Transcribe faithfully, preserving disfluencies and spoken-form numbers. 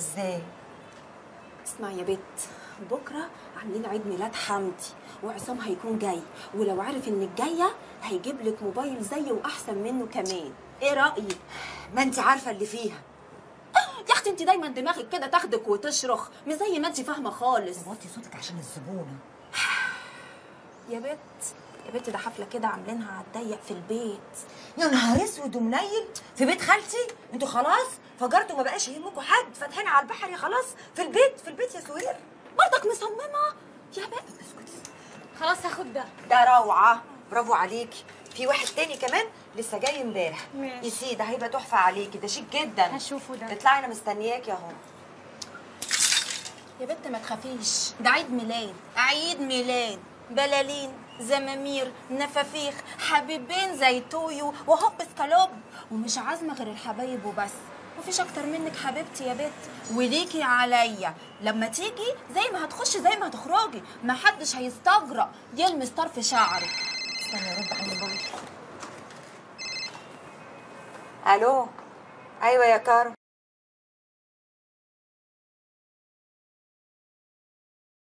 ازاي؟ اسمع يا بت، بكره عاملين عيد ميلاد حمدي وعصام هيكون جاي، ولو عارف انك جايه هيجيب لك موبايل زيه واحسن منه كمان، ايه رايك؟ ما انت عارفه اللي فيها. يا اختي انت دايما دماغك كده تاخدك وتشرخ، مش زي ما انت فاهمه خالص. وطي صوتك عشان الزبونه. يا بت يا بت ده حفله كده عاملينها على الضيق في البيت. يا نهار اسود ومنيل، في بيت خالتي؟ انتوا خلاص فجرتوا ما بقاش يهمكوا حد، فاتحين على البحر خلاص. في البيت في البيت يا سهير برضك مصممه يا بت. اسكتي خلاص هاخد ده. ده روعه، برافو عليكي. في واحد تاني كمان لسه جاي امبارح يا سيدي، ده هيبقى تحفه عليكي، ده شيك جدا. هشوفه ده، اطلعي انا مستنياكي اهو. يا بت ما تخافيش، ده عيد ميلاد، عيد ميلاد بلالين، زمامير، نفافيخ، حبيبين زي تويو وهوب سكالوب، ومش عازمه غير الحبايب وبس، مفيش اكتر منك حبيبتي يا بت، وليكي عليا. لما تيجي زي ما هتخشي زي ما هتخرجي، محدش هيستجرأ يلمس طرف شعرك. استنى ارد على الموبايل. الو، ايوه يا كارم.